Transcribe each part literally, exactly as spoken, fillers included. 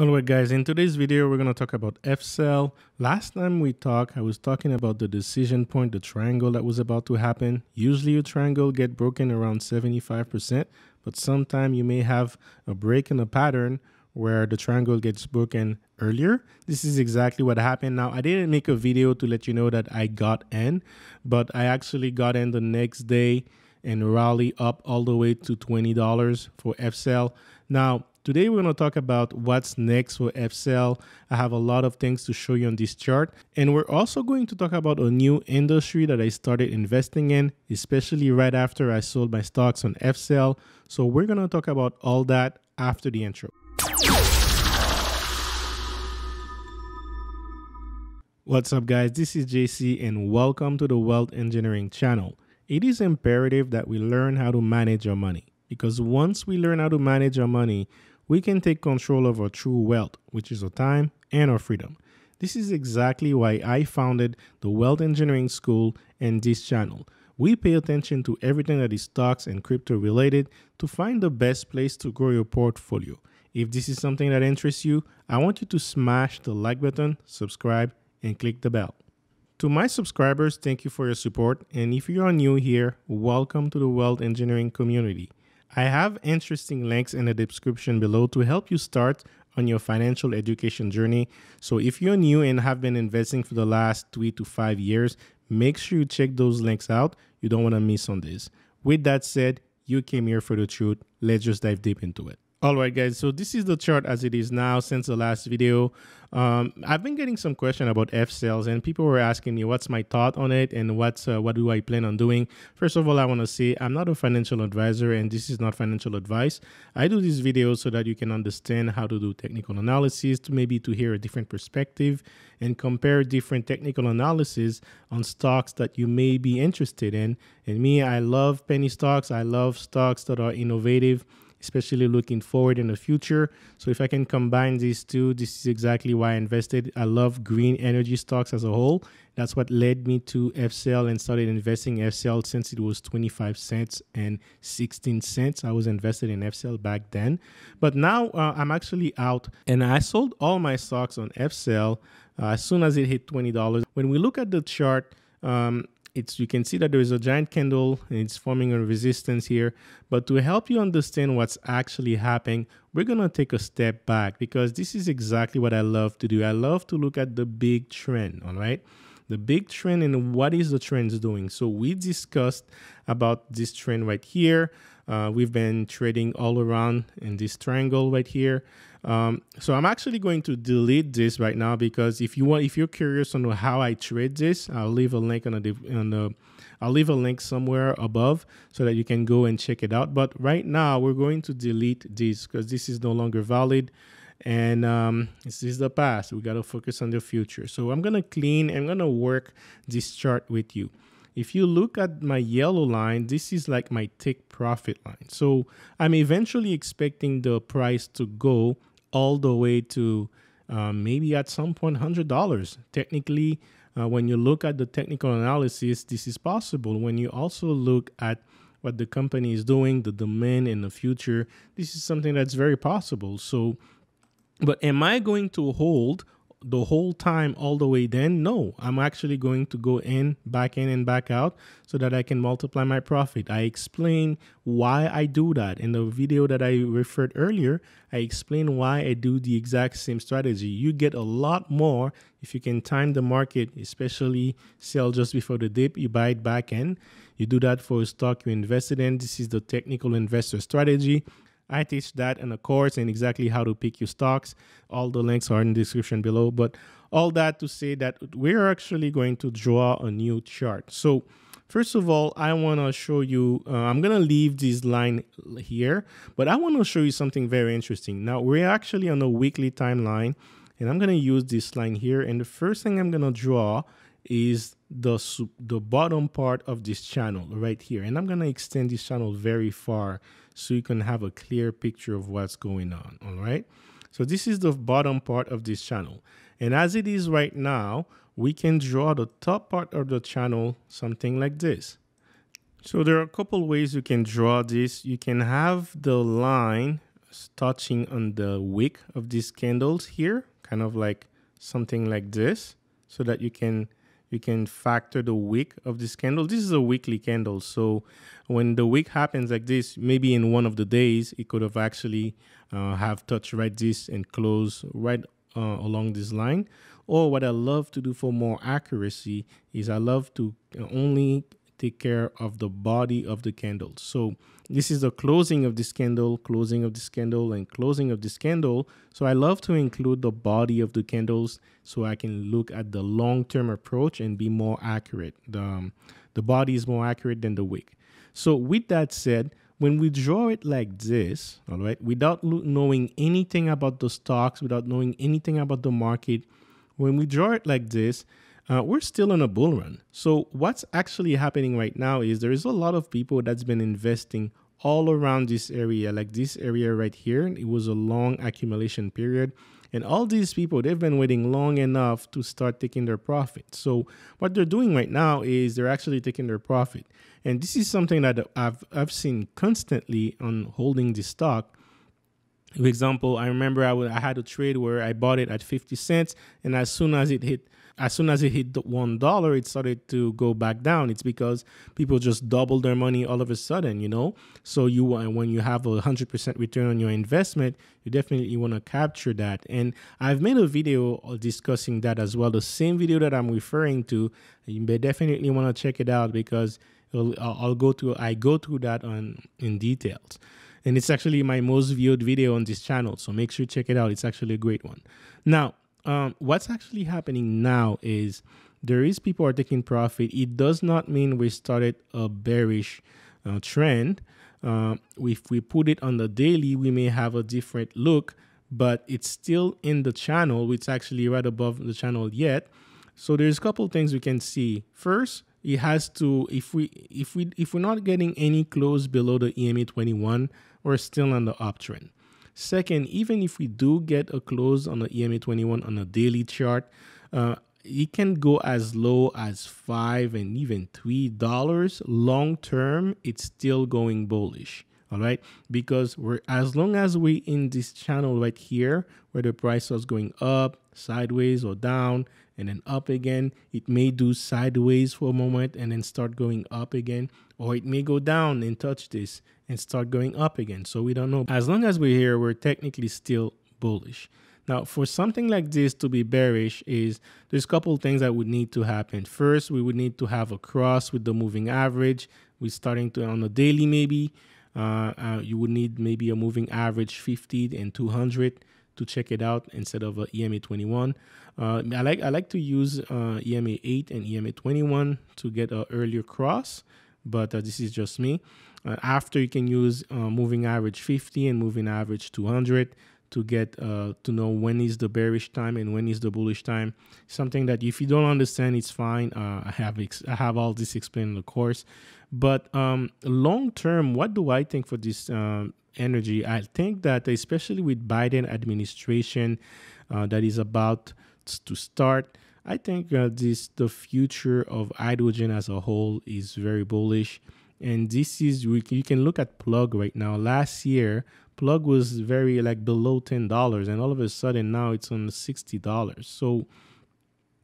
Alright guys, in today's video, we're going to talk about F C E L. Last time we talked, I was talking about the decision point, the triangle that was about to happen. Usually a triangle get broken around seventy-five percent, but sometime you may have a break in a pattern where the triangle gets broken earlier. This is exactly what happened. Now, I didn't make a video to let you know that I got in, but I actually got in the next day and rally up all the way to twenty dollars for F C E L. Now, today we're going to talk about what's next for F C E L. I have a lot of things to show you on this chart. And we're also going to talk about a new industry that I started investing in, especially right after I sold my stocks on F C E L. So we're going to talk about all that after the intro. What's up guys, this is J C and welcome to the Wealth Engineering Channel. It is imperative that we learn how to manage our money, because once we learn how to manage our money, we can take control of our true wealth, which is our time and our freedom. This is exactly why I founded the Wealth Engineering School and this channel. We pay attention to everything that is stocks and crypto related to find the best place to grow your portfolio. If this is something that interests you, I want you to smash the like button, subscribe, and click the bell. To my subscribers, thank you for your support. And if you are new here, welcome to the Wealth Engineering community. I have interesting links in the description below to help you start on your financial education journey. So if you're new and have been investing for the last three to five years, make sure you check those links out. You don't want to miss on this. With that said, you came here for the truth. Let's just dive deep into it. All right, guys, so this is the chart as it is now since the last video. Um, I've been getting some question about F C E Ls and people were asking me what's my thought on it and what's, uh, what do I plan on doing. First of all, I want to say I'm not a financial advisor and this is not financial advice. I do these videos so that you can understand how to do technical analysis, to maybe to hear a different perspective and compare different technical analysis on stocks that you may be interested in. And me, I love penny stocks. I love stocks that are innovative, especially looking forward in the future. So if I can combine these two, this is exactly why I invested. I love green energy stocks as a whole. That's what led me to F C E L and started investing F C E L since it was twenty-five cents and sixteen cents. I was invested in F C E L back then. But now uh, I'm actually out and I sold all my stocks on F C E L uh, as soon as it hit twenty dollars. When we look at the chart, um, It's, you can see that there is a giant candle and it's forming a resistance here. But to help you understand what's actually happening, we're going to take a step back because this is exactly what I love to do. I love to look at the big trend, all right? The big trend and what is the trend doing. So we discussed about this trend right here. Uh, we've been trading all around in this triangle right here. Um, so I'm actually going to delete this right now because if you want, if you're curious on how I trade this, I'll leave a link on the, on the, I'll leave a link somewhere above so that you can go and check it out. But right now we're going to delete this because this is no longer valid. And um, this is the past. We got to focus on the future. So I'm going to clean, I'm going to work this chart with you. If you look at my yellow line, this is like my take profit line. So I'm eventually expecting the price to go all the way to uh, maybe at some point one hundred dollars. Technically, uh, when you look at the technical analysis, this is possible. When you also look at what the company is doing, the demand in the future, this is something that's very possible. So, but am I going to hold the whole time all the way then? No, I'm actually going to go in, back in and back out so that I can multiply my profit. I explain why I do that. In the video that I referred earlier, I explain why I do the exact same strategy. You get a lot more if you can time the market, especially sell just before the dip, you buy it back in. You do that for a stock you invested in. This is the technical investor strategy. I teach that in a course and exactly how to pick your stocks. All the links are in the description below, but all that to say that we're actually going to draw a new chart. So first of all, I want to show you, uh, I'm going to leave this line here, but I want to show you something very interesting. Now we're actually on a weekly timeline and I'm going to use this line here. And the first thing I'm going to draw is the, the bottom part of this channel right here. And I'm going to extend this channel very far so you can have a clear picture of what's going on. All right. So this is the bottom part of this channel. And as it is right now, we can draw the top part of the channel, something like this. So there are a couple ways you can draw this. You can have the line touching on the wick of these candles here, kind of like something like this, so that you can you can factor the wick of this candle. This is a weekly candle, so when the wick happens like this, maybe in one of the days, it could have actually uh, have touched right this and close right uh, along this line. Or what I love to do for more accuracy is I love to only take care of the body of the candle. So this is the closing of this candle, closing of this candle, and closing of this candle. So I love to include the body of the candles so I can look at the long-term approach and be more accurate. The, um, the body is more accurate than the wick. So with that said, when we draw it like this, all right, without knowing anything about the stocks, without knowing anything about the market, when we draw it like this, Uh, we're still on a bull run. So what's actually happening right now is there is a lot of people that's been investing all around this area, like this area right here. It was a long accumulation period. And all these people, they've been waiting long enough to start taking their profit. So what they're doing right now is they're actually taking their profit. And this is something that I've, I've seen constantly on holding this stock. For example, I remember I, would, I had a trade where I bought it at fifty cents. And as soon as it hit As soon as it hit one dollar, it started to go back down. It's because people just doubled their money all of a sudden, you know. So you when you have a one hundred percent return on your investment, you definitely want to capture that. And I've made a video discussing that as well. The same video that I'm referring to, you definitely want to check it out because I'll, I'll go through, I go through that on, in details. And it's actually my most viewed video on this channel. So make sure you check it out. It's actually a great one. Now, Um, what's actually happening now is there is people are taking profit. It does not mean we started a bearish uh, trend. Uh, if we put it on the daily, we may have a different look, but it's still in the channel. It's actually right above the channel yet. So there's a couple things we can see. First, it has to, if we if we if we're not getting any close below the E M A twenty-one, we're still on the uptrend. Second, even if we do get a close on the E M A twenty-one on a daily chart, uh, it can go as low as five and even three dollars. Long term, it's still going bullish. All right, because we're as long as we're in this channel right here where the price was going up, sideways or down and then up again, it may do sideways for a moment and then start going up again, or it may go down and touch this and start going up again. So we don't know. As long as we're here, we're technically still bullish. Now, for something like this to be bearish is there's a couple things that would need to happen. First, we would need to have a cross with the moving average. We're starting to on a daily maybe. Uh, uh, you would need maybe a moving average fifty and two hundred to check it out instead of uh, E M A twenty-one. Uh, I like I like to use uh, E M A eight and E M A twenty-one to get an earlier cross, but uh, this is just me. Uh, after you can use uh, moving average fifty and moving average two hundred to get uh, to know when is the bearish time and when is the bullish time. Something that if you don't understand, it's fine. Uh, I have ex I have all this explained in the course. But um, long term, what do I think for this um, energy? I think that especially with Biden administration uh, that is about to start, I think uh, this the future of hydrogen as a whole is very bullish. And this is, you can look at Plug right now. Last year, Plug was very like below ten dollars and all of a sudden now it's on sixty dollars. So,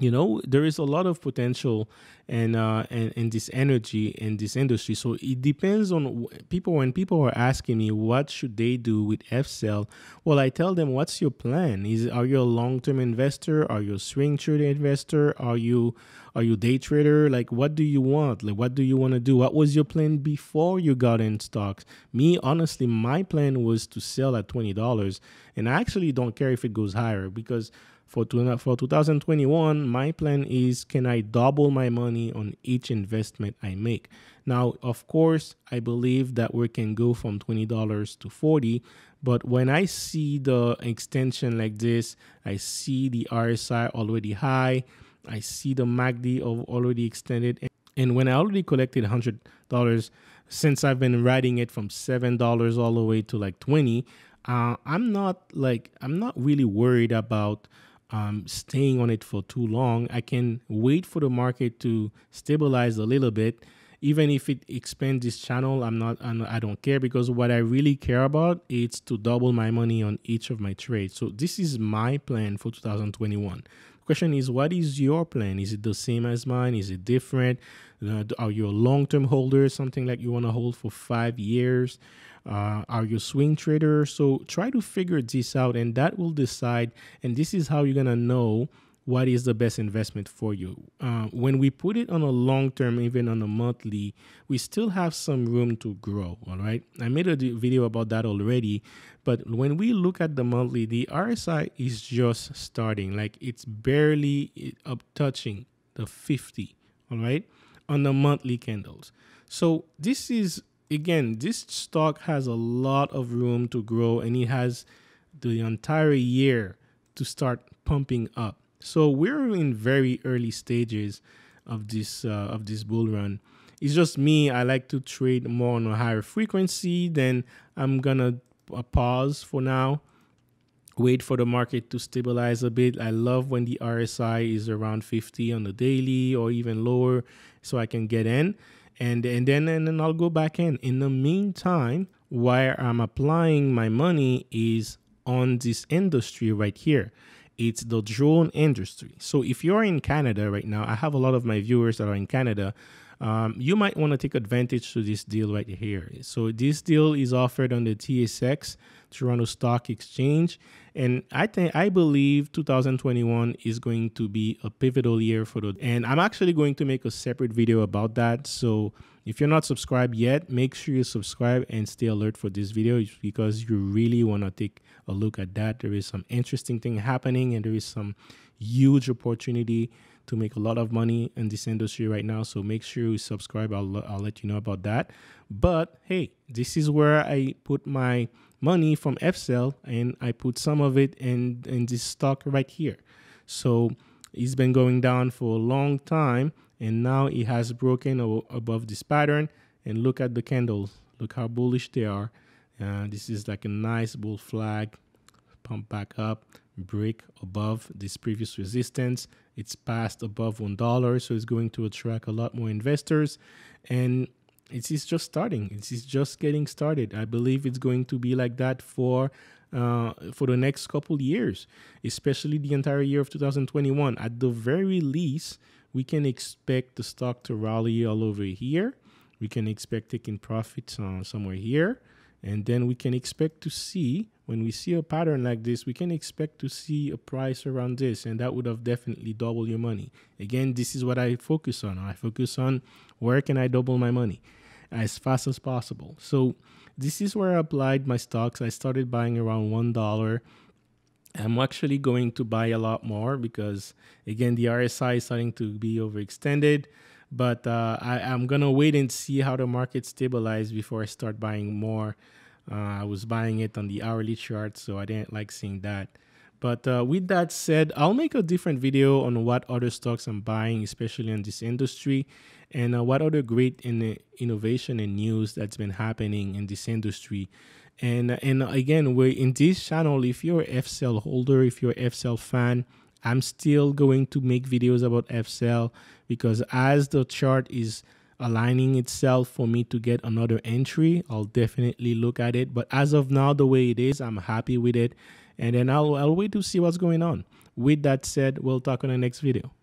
you know, there is a lot of potential and, uh, and, and this energy in this industry. So it depends on people. When people are asking me, what should they do with F C E L? Well, I tell them, what's your plan? Is, are you a long-term investor? Are you a swing trader investor? Are you, are you a day trader? Like, what do you want? Like, what do you want to do? What was your plan before you got in stocks? Me, honestly, my plan was to sell at twenty dollars. And I actually don't care if it goes higher because For, two, for two thousand twenty-one, my plan is, can I double my money on each investment I make? Now, of course, I believe that we can go from twenty dollars to forty dollars, but when I see the extension like this, I see the R S I already high, I see the M A C D already extended, and when I already collected one hundred dollars, since I've been riding it from seven dollars all the way to like twenty dollars, uh, I'm not like, I'm not really worried about Um, staying on it for too long. I can wait for the market to stabilize a little bit even if it expands this channel, I'm not, I'm, I don't care, because what I really care about is to double my money on each of my trades. So this is my plan for two thousand twenty-one. The question is, what is your plan? Is it the same as mine? Is it different? Uh, are you a long-term holder, something like you want to hold for five years? Uh, are you a swing trader? So try to figure this out, and that will decide. And this is how you're going to know what is the best investment for you. Uh, when we put it on a long term, even on a monthly, we still have some room to grow, all right? I made a video about that already, but when we look at the monthly, the R S I is just starting, like it's barely up touching the fifty, all right, on the monthly candles. So this is, again, this stock has a lot of room to grow, and it has the entire year to start pumping up. So we're in very early stages of this uh, of this bull run. It's just me. I like to trade more on a higher frequency. Then I'm gonna pause for now, wait for the market to stabilize a bit. I love when the R S I is around fifty on the daily or even lower, so I can get in, and and then and then I'll go back in. In the meantime, where I'm applying my money is on this industry right here. It's the drone industry. So if you're in Canada right now, I have a lot of my viewers that are in Canada. Um, you might want to take advantage to this deal right here. So this deal is offered on the T S X, Toronto Stock Exchange. And I think, I believe two thousand twenty-one is going to be a pivotal year for the, and I'm actually going to make a separate video about that. So if you're not subscribed yet, make sure you subscribe and stay alert for this video, because you really want to take a look at that. There is some interesting thing happening, and there is some huge opportunity to make a lot of money in this industry right now. So make sure you subscribe. I'll, I'll let you know about that. But hey, this is where I put my money from F C E L, and I put some of it in, in this stock right here. So it's been going down for a long time, and now it has broken above this pattern. And look at the candles. Look how bullish they are. Uh, this is like a nice bull flag. Pump back up, break above this previous resistance. It's passed above one dollar, so it's going to attract a lot more investors. And it is just starting. It is just getting started. I believe it's going to be like that for uh, for the next couple years, especially the entire year of two thousand twenty-one. At the very least, we can expect the stock to rally all over here. We can expect taking profits uh, somewhere here. And then we can expect to see, when we see a pattern like this, we can expect to see a price around this, and that would have definitely doubled your money. Again, this is what I focus on. I focus on where can I double my money as fast as possible. So this is where I applied my stocks. I started buying around one dollar. I'm actually going to buy a lot more because, again, the R S I is starting to be overextended. But uh, I, I'm going to wait and see how the market stabilizes before I start buying more. Uh, I was buying it on the hourly chart, so I didn't like seeing that. But uh, with that said, I'll make a different video on what other stocks I'm buying, especially in this industry, and uh, what other great in the innovation and news that's been happening in this industry. And, and again, we're in this channel. If you're an F C E L holder, if you're an F C E L fan, I'm still going to make videos about F C E L, because as the chart is aligning itself for me to get another entry, I'll definitely look at it. But as of now, the way it is, I'm happy with it. And then I'll, I'll wait to see what's going on. With that said, we'll talk on the next video.